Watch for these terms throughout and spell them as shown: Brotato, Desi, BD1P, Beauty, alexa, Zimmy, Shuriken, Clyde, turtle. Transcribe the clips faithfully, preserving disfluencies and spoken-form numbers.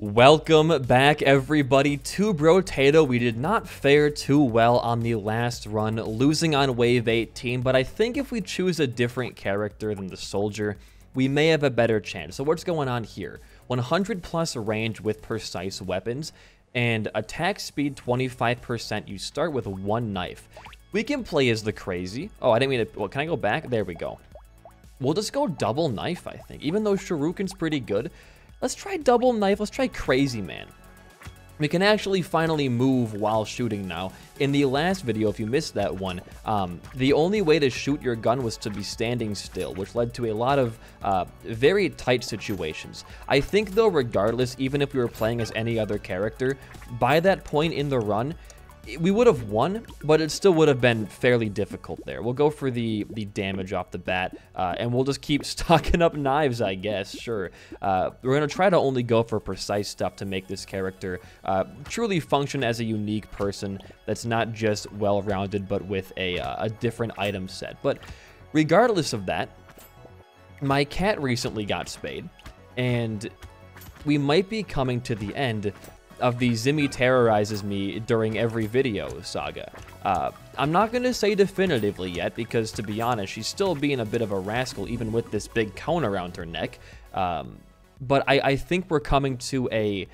Welcome back, everybody, to Brotato. We did not fare too well on the last run, losing on wave eighteen, but I think if we choose a different character than the soldier, we may have a better chance. So what's going on here? one hundred plus range with precise weapons, and attack speed twenty-five percent. You start with one knife. We can play as the crazy. Oh, I didn't mean to. Well, can I go back? There we go. We'll just go double knife, I think, even though shuriken's pretty good. Let's try double knife. Let's try crazy man. We can actually finally move while shooting now. In the last video, if you missed that one, um, the only way to shoot your gun was to be standing still, which led to a lot of uh, very tight situations. I think though, regardless, even if we were playing as any other character, by that point in the run, we would have won, but it still would have been fairly difficult there. We'll go for the, the damage off the bat, uh, and we'll just keep stocking up knives, I guess, sure. Uh, we're going to try to only go for precise stuff to make this character uh, truly function as a unique person that's not just well-rounded, but with a, uh, a different item set. But regardless of that, my cat recently got spayed, and we might be coming to the end of the Zimmy terrorizes me during every video saga. Uh, I'm not going to say definitively yet because, to be honest, she's still being a bit of a rascal even with this big cone around her neck. Um, but I, I think we're coming to a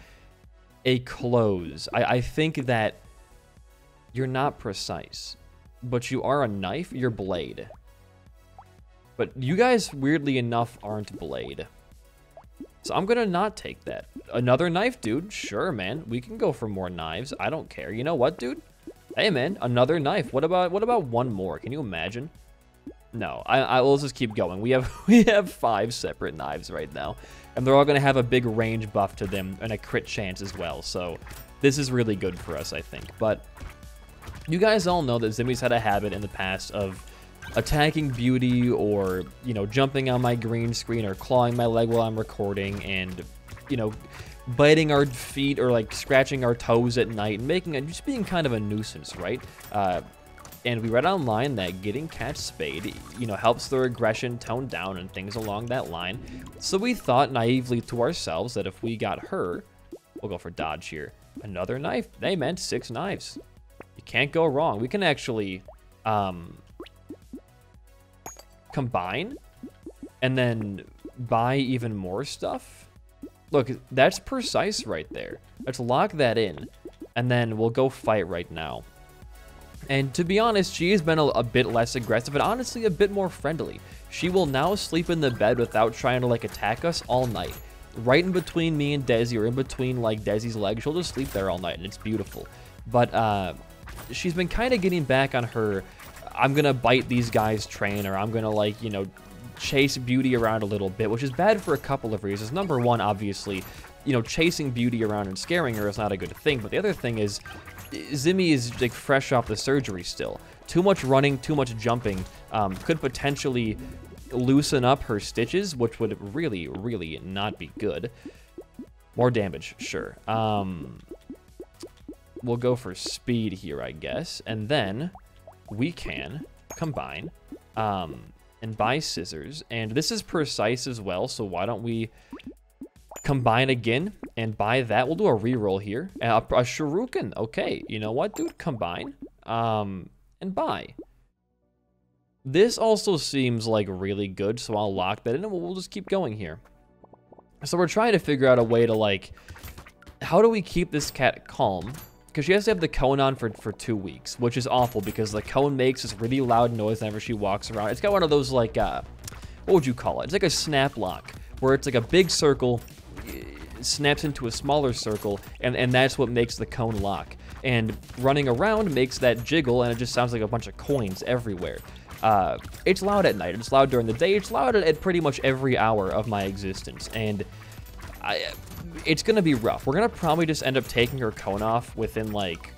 a close. I, I think that you're not precise, but you are a knife. You're blade. But you guys, weirdly enough, aren't blade. So I'm going to not take that. Another knife, dude? Sure, man. We can go for more knives. I don't care. You know what, dude? Hey, man. Another knife. What about what about one more? Can you imagine? No. I, I will just keep going. We have, we have five separate knives right now. And they're all going to have a big range buff to them and a crit chance as well. So this is really good for us, I think. But you guys all know that Zimmy's had a habit in the past of attacking Beauty, or, you know, jumping on my green screen or clawing my leg while I'm recording, and, you know, biting our feet or like scratching our toes at night and making it, just being kind of a nuisance, right? Uh, and we read online that getting cat spayed, you know, helps the aggression tone down and things along that line. So we thought naively to ourselves that if we got her, we'll go for dodge here. Another knife. They meant six knives. You can't go wrong. We can actually, um, combine and then buy even more stuff. Look, that's precise right there. Let's lock that in, and then we'll go fight right now. And to be honest, she has been a, a bit less aggressive and honestly a bit more friendly. She will now sleep in the bed without trying to like attack us all night. Right in between me and Desi, or in between like Desi's legs, she'll just sleep there all night, and it's beautiful. But uh, she's been kind of getting back on her I'm gonna bite these guys train, or I'm gonna like, you know, chase Beauty around a little bit, which is bad for a couple of reasons. Number one, obviously, you know, chasing Beauty around and scaring her is not a good thing. But the other thing is, Zimmy is like fresh off the surgery still. Too much running, too much jumping um, could potentially loosen up her stitches, which would really, really not be good. More damage, sure. Um, we'll go for speed here, I guess, and then we can combine um, and buy scissors. And this is precise as well, so why don't we combine again and buy that? We'll do a reroll here. A, a shuriken. Okay, you know what, dude? Combine um, and buy. This also seems like really good, so I'll lock that in and we'll just keep going here. So we're trying to figure out a way to like, how do we keep this cat calm? Because she has to have the cone on for, for two weeks, which is awful because the cone makes this really loud noise whenever she walks around. It's got one of those, like, uh, what would you call it? It's like a snap lock, where it's like a big circle, snaps into a smaller circle, and, and that's what makes the cone lock. And running around makes that jiggle, and it just sounds like a bunch of coins everywhere. Uh, it's loud at night, it's loud during the day, it's loud at pretty much every hour of my existence, and I... it's gonna be rough. We're gonna probably just end up taking her cone off within like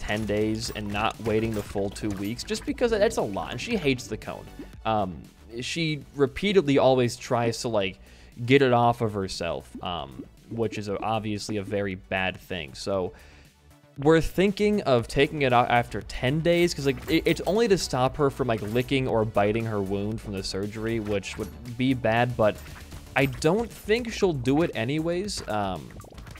ten days and not waiting the full two weeks, just because that's a lot, and she hates the cone. Um, she repeatedly always tries to like get it off of herself, um, which is obviously a very bad thing. So we're thinking of taking it out after ten days, because like it, it's only to stop her from like licking or biting her wound from the surgery, which would be bad, but I don't think she'll do it anyways. Um,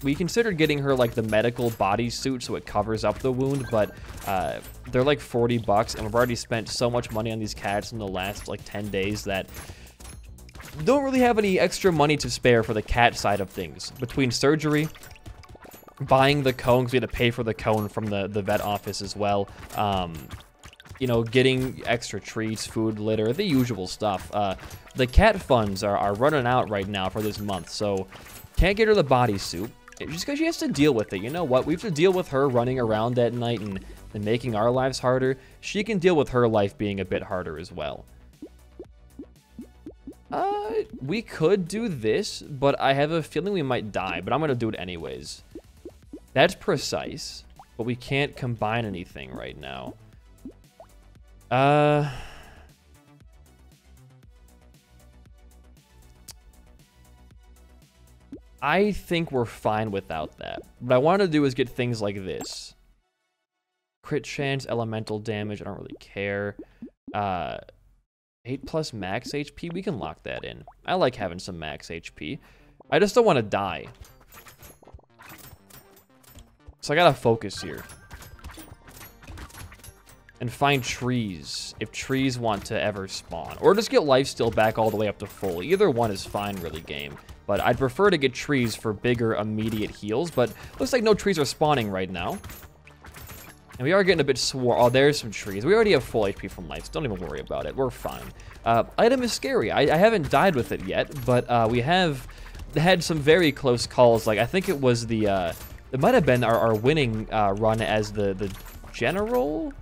We considered getting her like the medical bodysuit so it covers up the wound, but uh, they're like forty bucks, and we've already spent so much money on these cats in the last like ten days that don't really have any extra money to spare for the cat side of things. Between surgery, buying the cone, because we had to pay for the cone from the, the vet office as well. Um, you know, getting extra treats, food, litter, the usual stuff. Uh, the cat funds are, are running out right now for this month, so can't get her the bodysuit. Just because she has to deal with it. You know what? We have to deal with her running around at night and, and making our lives harder. She can deal with her life being a bit harder as well. Uh, we could do this, but I have a feeling we might die, but I'm gonna do it anyways. That's precise, but we can't combine anything right now. Uh... I think we're fine without that. What I want to do is get things like this. Crit chance, elemental damage, I don't really care. Uh... eight plus max H P, we can lock that in. I like having some max H P. I just don't want to die. So I gotta focus here. And find trees, if trees want to ever spawn. Or just get life steal back all the way up to full. Either one is fine, really, game. But I'd prefer to get trees for bigger immediate heals, but looks like no trees are spawning right now. And we are getting a bit swore. Oh, there's some trees. We already have full H P from life. Don't even worry about it. We're fine. Uh, item is scary. I, I haven't died with it yet, but uh, we have had some very close calls. Like, I think it was the... Uh, it might have been our, our winning uh, run as the, the general?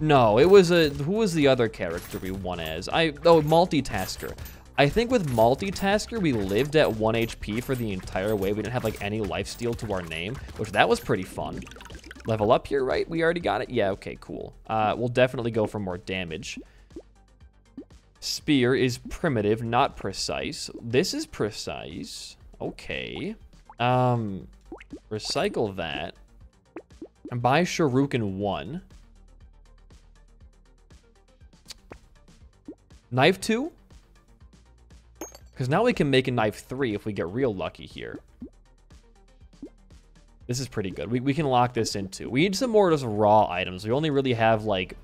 No, it was a... Who was the other character we won as? I Oh, Multitasker. I think with Multitasker, we lived at one H P for the entire way. We didn't have, like, any lifesteal to our name, which that was pretty fun. Level up here, right? We already got it? Yeah, okay, cool. Uh, we'll definitely go for more damage. Spear is primitive, not precise. This is precise. Okay. Um, recycle that. And buy Shuriken one. Knife two? Because now we can make a knife three if we get real lucky here. This is pretty good. We, we can lock this into. We need some more just raw items. We only really have, like...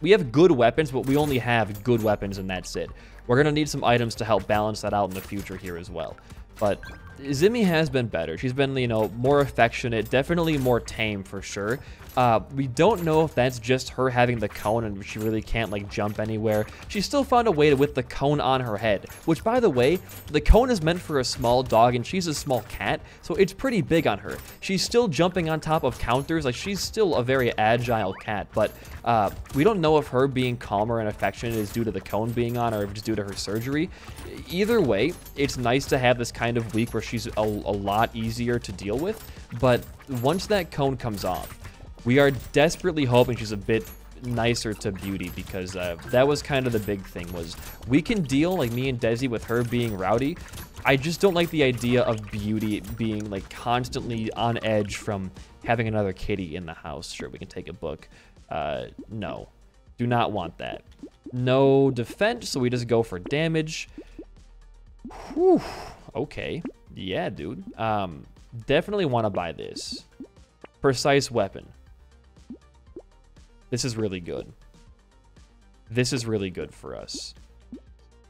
We have good weapons, but we only have good weapons, and that's it. We're going to need some items to help balance that out in the future here as well. But Zimmy has been better. She's been, you know, more affectionate, definitely more tame for sure. Uh, we don't know if that's just her having the cone and she really can't, like, jump anywhere. She still found a way to with the cone on her head, which, by the way, the cone is meant for a small dog and she's a small cat, so it's pretty big on her. She's still jumping on top of counters. Like, she's still a very agile cat, but uh, we don't know if her being calmer and affectionate is due to the cone being on or if it's due to her surgery. Either way, it's nice to have this kind of week where she's a, a lot easier to deal with, but once that cone comes off, we are desperately hoping she's a bit nicer to Beauty, because uh, that was kind of the big thing. Was we can deal, like me and Desi, with her being rowdy. I just don't like the idea of Beauty being like constantly on edge from having another kitty in the house. Sure, we can take a book. Uh, no, do not want that. No defense, so we just go for damage. Whew. Okay, yeah, dude. Um, definitely want to buy this. Precise weapon. This is really good. This is really good for us.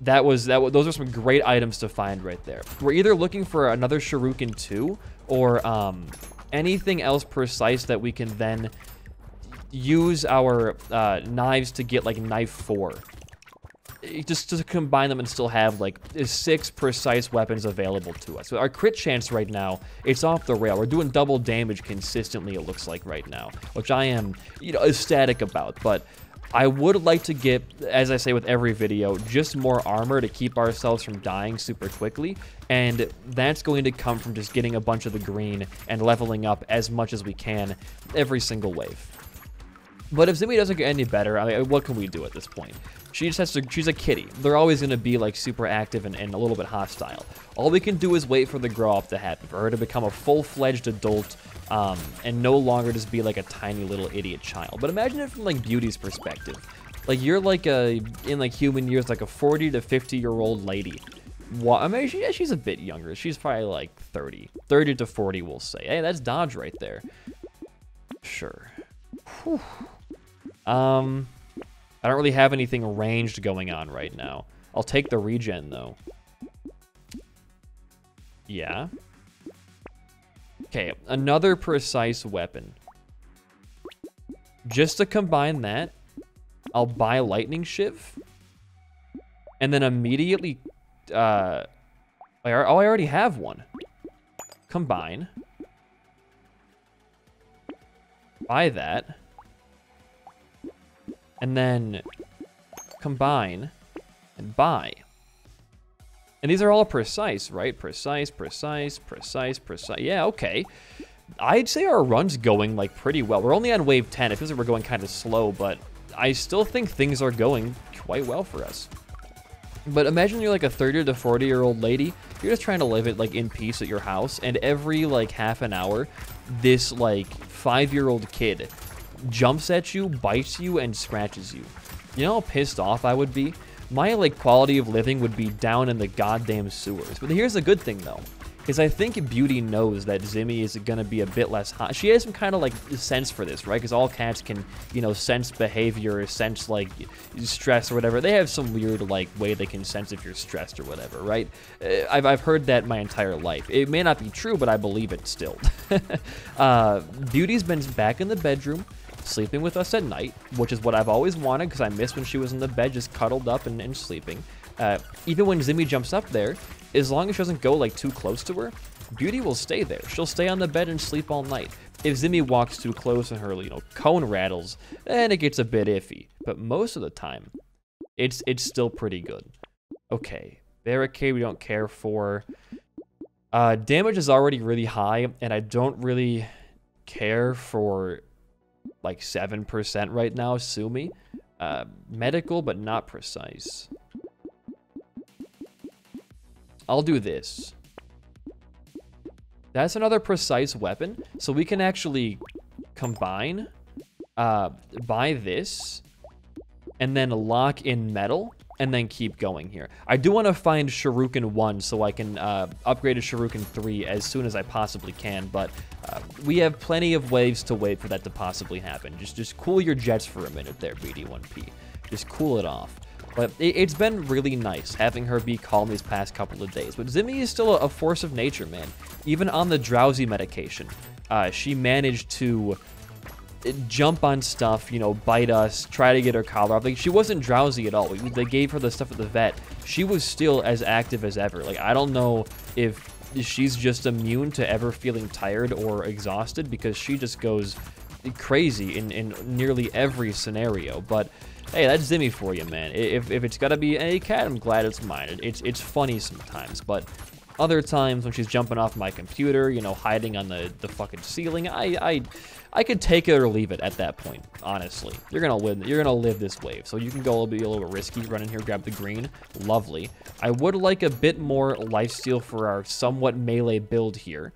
That was that. Was, those are some great items to find right there. We're either looking for another Shuriken two or um, anything else precise that we can then use our uh, knives to get like knife four. Just to combine them and still have like six precise weapons available to us. So our crit chance right now, it's off the rail. We're doing double damage consistently, it looks like right now, which I am, you know, ecstatic about. But I would like to get, as I say with every video, just more armor to keep ourselves from dying super quickly. And that's going to come from just getting a bunch of the green and leveling up as much as we can every single wave. But if Zimmy doesn't get any better, I mean, what can we do at this point? She just has to, she's a kitty. They're always going to be like super active and, and a little bit hostile. All we can do is wait for the grow up to happen, for her to become a full-fledged adult um, and no longer just be like a tiny little idiot child. But imagine it from like Beauty's perspective. Like you're like a, in like human years, like a forty to fifty year old lady. What? I mean, she, yeah, she's a bit younger. She's probably like thirty, thirty to forty, we'll say. Hey, that's Dodge right there. Sure. Whew. Um, I don't really have anything ranged going on right now. I'll take the regen though. Yeah. Okay, another precise weapon. Just to combine that, I'll buy Lightning Shift, and then immediately. Uh, oh, I already have one. Combine. Buy that. And then combine and buy. And these are all precise, right? Precise, precise, precise, precise. Yeah, okay. I'd say our run's going like pretty well. We're only on wave ten. It feels like we're going kind of slow, but I still think things are going quite well for us. But imagine you're like a thirty to forty year old lady. You're just trying to live it like in peace at your house, and every like half an hour, this like five year old kid jumps at you, bites you, and scratches you. You know how pissed off I would be? My like quality of living would be down in the goddamn sewers. But here's the good thing though, because I think Beauty knows that Zimmy is gonna be a bit less hot. She has some kind of like sense for this, right? Because all cats can, you know, sense behavior, sense like stress or whatever. They have some weird like way they can sense if you're stressed or whatever, right? I've, I've heard that my entire life. It may not be true, but I believe it still. uh, Beauty's been back in the bedroom, sleeping with us at night, which is what I've always wanted because I miss when she was in the bed just cuddled up and, and sleeping. Uh, even when Zimmy jumps up there, as long as she doesn't go like too close to her, Beauty will stay there. She'll stay on the bed and sleep all night. If Zimmy walks too close and her, you know, cone rattles, then it gets a bit iffy. But most of the time, it's it's still pretty good. Okay, barricade we don't care for. Uh, damage is already really high, and I don't really care for like seven percent right now, sue me. Uh, medical, but not precise. I'll do this. That's another precise weapon. So we can actually combine, uh, buy this, and then lock in metal, and then keep going here. I do want to find Shuriken one so I can uh, upgrade to Shuriken three as soon as I possibly can, but uh, we have plenty of waves to wait for that to possibly happen. Just just cool your jets for a minute there, B D one P. Just cool it off. But it, it's been really nice having her be calm these past couple of days. But Zimmy is still a, a force of nature, man. Even on the drowsy medication, uh, she managed to jump on stuff, you know, bite us, try to get her collar off. Like, she wasn't drowsy at all. We, they gave her the stuff at the vet. She was still as active as ever. Like, I don't know if she's just immune to ever feeling tired or exhausted because she just goes crazy in, in nearly every scenario. But hey, that's Zimmy for you, man. If, if it's gotta be a cat, I'm glad it's mine. It's, it's funny sometimes, but other times when she's jumping off my computer, you know, hiding on the, the fucking ceiling, I, I I could take it or leave it at that point, honestly. You're gonna live you're gonna live this wave. So you can go a little bit a little bit risky, run in here, grab the green. Lovely. I would like a bit more lifesteal for our somewhat melee build here.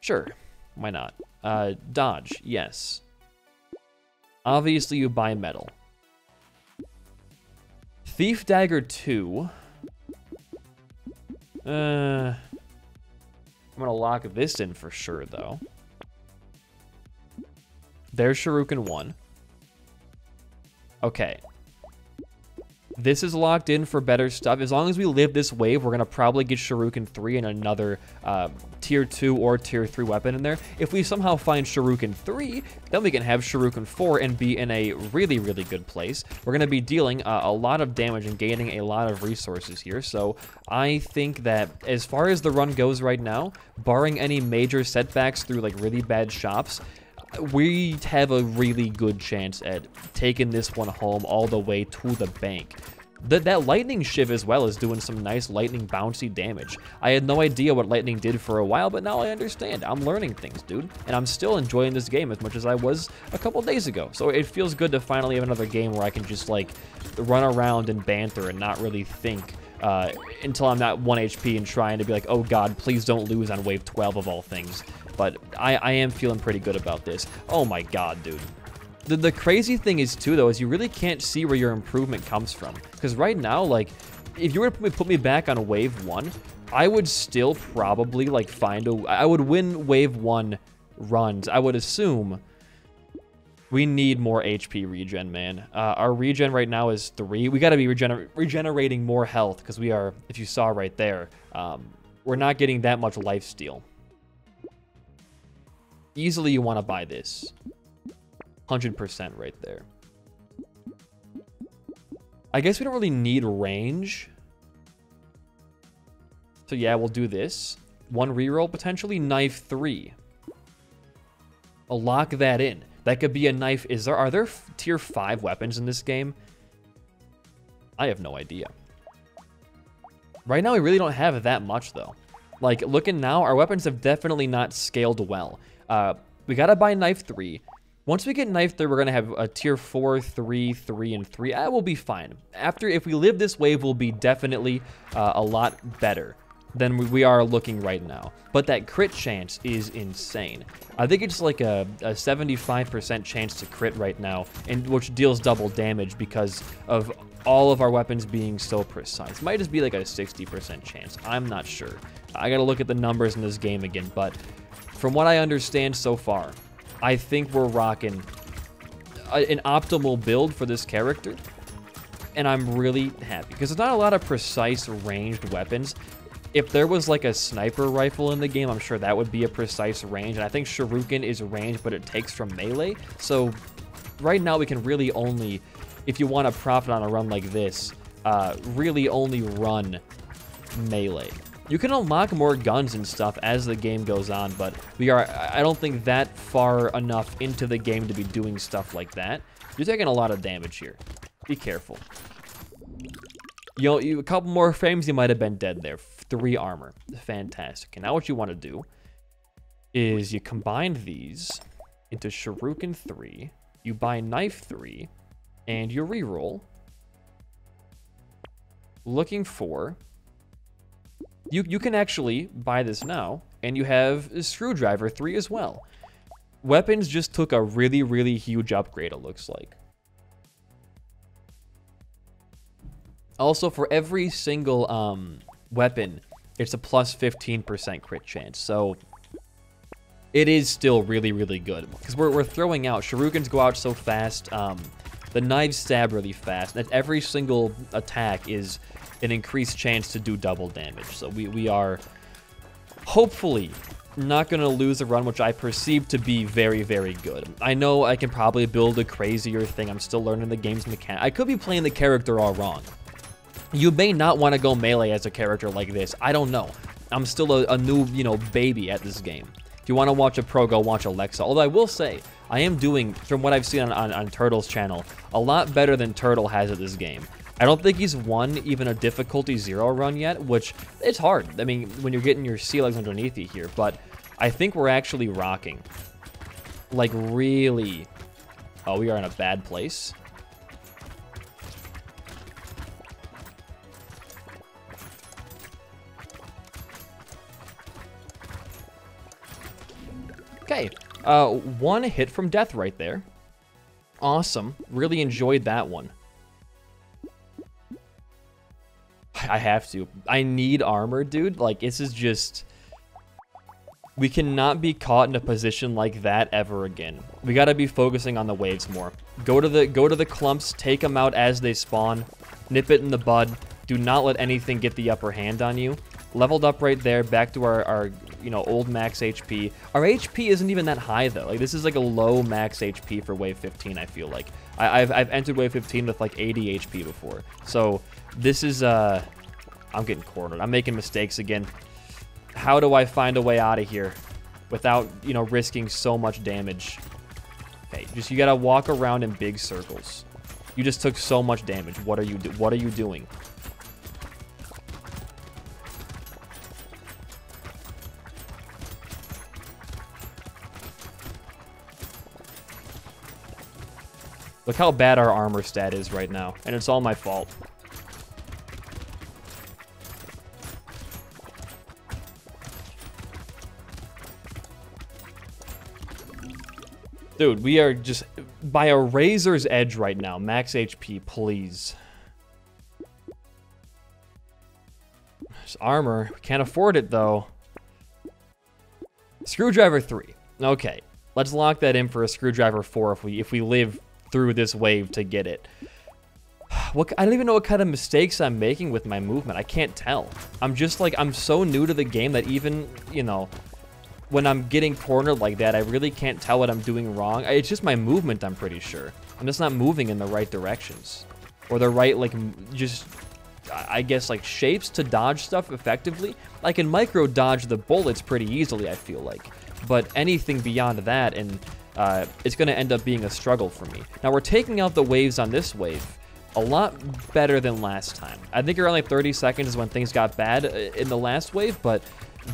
Sure. Why not? Uh dodge, yes. Obviously you buy metal. Thief Dagger two. Uh, I'm gonna lock this in for sure, though. There's Shuriken one. Okay. This is locked in for better stuff. As long as we live this wave, we're gonna probably get Shuriken three and another uh, tier two or tier three weapon in there. If we somehow find Shuriken three, then we can have Shuriken four and be in a really, really good place. We're gonna be dealing uh, a lot of damage and gaining a lot of resources here. So I think that as far as the run goes right now, barring any major setbacks through like really bad shops, we have a really good chance at taking this one home all the way to the bank. That that lightning shiv as well is doing some nice lightning bouncy damage. I had no idea what lightning did for a while, but now I understand. I'm learning things, dude, and I'm still enjoying this game as much as I was a couple days ago. So it feels good to finally have another game where I can just like run around and banter and not really think uh, until I'm not one H P and trying to be like, oh God, please don't lose on wave twelve of all things. But I, I am feeling pretty good about this. Oh my God, dude. The, the crazy thing is too, though, is you really can't see where your improvement comes from. Because right now, like, if you were to put me back on wave one, I would still probably like find a, I would win wave one runs. I would assume we need more H P regen, man. Uh, our regen right now is three. We got to be regener regenerating more health because we are, if you saw right there, um, we're not getting that much lifesteal. Easily you want to buy this. one hundred percent right there. I guess we don't really need range. So yeah, we'll do this. One reroll, potentially knife three. I'll lock that in. That could be a knife. Is there, are there tier five weapons in this game? I have no idea. Right now, we really don't have that much though. Like looking now, our weapons have definitely not scaled well. Uh, we gotta buy knife three. Once we get knife three, we're gonna have a tier four, three, three, and three. I will be fine. After, if we live this wave, we'll be definitely uh, a lot better than we are looking right now. But that crit chance is insane. I think it's like a seventy-five percent chance to crit right now, and which deals double damage because of all of our weapons being so precise. Might just be like a sixty percent chance. I'm not sure. I gotta look at the numbers in this game again, but from what I understand so far, I think we're rocking a, an optimal build for this character, and I'm really happy because there's not a lot of precise ranged weapons. If there was like a sniper rifle in the game, I'm sure that would be a precise range. And I think Shuriken is ranged, but it takes from melee. So right now we can really only, if you want to profit on a run like this, uh, really only run melee. You can unlock more guns and stuff as the game goes on, but we are, I don't think that far enough into the game to be doing stuff like that. You're taking a lot of damage here. Be careful. You know, you, a couple more frames, you might have been dead there. Three armor. Fantastic. And now what you want to do is you combine these into Shuriken three, you buy knife three, and you reroll. Looking for... You, you can actually buy this now, and you have Screwdriver three as well. Weapons just took a really, really huge upgrade, it looks like. Also, for every single... um. weapon, it's a plus fifteen percent crit chance, so it is still really, really good because we're, we're throwing out Shurikens go out so fast, um the knives stab really fast, that every single attack is an increased chance to do double damage. So we, we are hopefully not gonna lose a run, which I perceive to be very, very good. I know I can probably build a crazier thing. I'm still learning the game's mechanic. I could be playing the character all wrong. You may not want to go melee as a character like this. I don't know. I'm still a, a new, you know, baby at this game. If you want to watch a pro, go watch Alexa. Although I will say, I am doing, from what I've seen on, on, on Turtle's channel, a lot better than Turtle has at this game. I don't think he's won even a difficulty zero run yet, which it's hard. I mean, when you're getting your sea legs underneath you here, but I think we're actually rocking. Like, really. Oh, we are in a bad place. Okay, uh, one hit from death right there. Awesome. Really enjoyed that one. I have to. I need armor, dude. Like, this is just... We cannot be caught in a position like that ever again. We gotta be focusing on the waves more. Go to the, go to the clumps, take them out as they spawn, nip it in the bud. Do not let anything get the upper hand on you. Leveled up right there, back to our, our, you know, old max H P. Our H P isn't even that high, though. Like, this is like a low max H P for wave fifteen, I feel like. I, I've, I've entered wave fifteen with like eighty H P before. So this is, uh, I'm getting cornered. I'm making mistakes again. How do I find a way out of here without, you know, risking so much damage? Okay, just, you gotta walk around in big circles. You just took so much damage. What are you, do what are you doing? Look how bad our armor stat is right now, and it's all my fault. Dude, we are just by a razor's edge right now. Max H P, please. armor. We can't afford it, though. Screwdriver three. Okay. Let's lock that in for a screwdriver four if we if we live through this wave to get it. What, I don't even know what kind of mistakes I'm making with my movement. I can't tell. I'm just like, I'm so new to the game that even, you know, when I'm getting cornered like that, I really can't tell what I'm doing wrong. It's just my movement, I'm pretty sure. I'm just not moving in the right directions. Or the right, like, just, I guess, like, shapes to dodge stuff effectively. I can micro-dodge the bullets pretty easily, I feel like. But anything beyond that, and uh, it's going to end up being a struggle for me. Now, we're taking out the waves on this wave a lot better than last time. I think around, like, thirty seconds is when things got bad in the last wave, but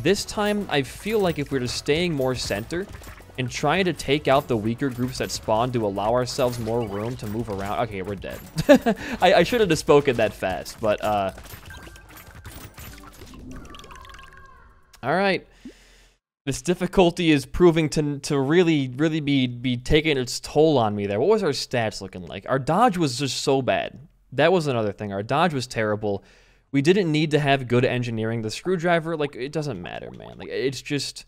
this time, I feel like if we're just staying more center and trying to take out the weaker groups that spawn to allow ourselves more room to move around. Okay, we're dead. I, I should have just spoken that fast, but... Uh... All right. This difficulty is proving to to really, really be, be taking its toll on me there. What was our stats looking like? Our dodge was just so bad. That was another thing. Our dodge was terrible. We didn't need to have good engineering. The screwdriver, like, it doesn't matter, man. Like, it's just...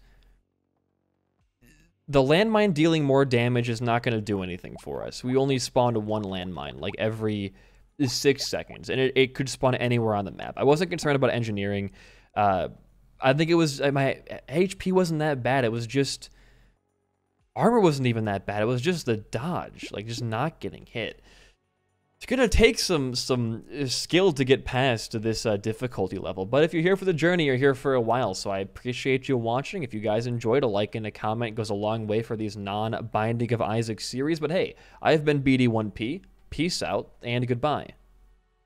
The landmine dealing more damage is not going to do anything for us. We only spawned one landmine, like, every six seconds. And it, it could spawn anywhere on the map. I wasn't concerned about engineering. Uh, I think it was... My H P wasn't that bad. It was just... Armor wasn't even that bad. It was just the dodge. Like, just not getting hit. It's gonna take some some skill to get past to this uh, difficulty level, but if you're here for the journey, you're here for a while, so I appreciate you watching. If you guys enjoyed, a like and a comment goes a long way for these non-Binding of Isaac series, but hey, I've been B D one P, peace out, and goodbye.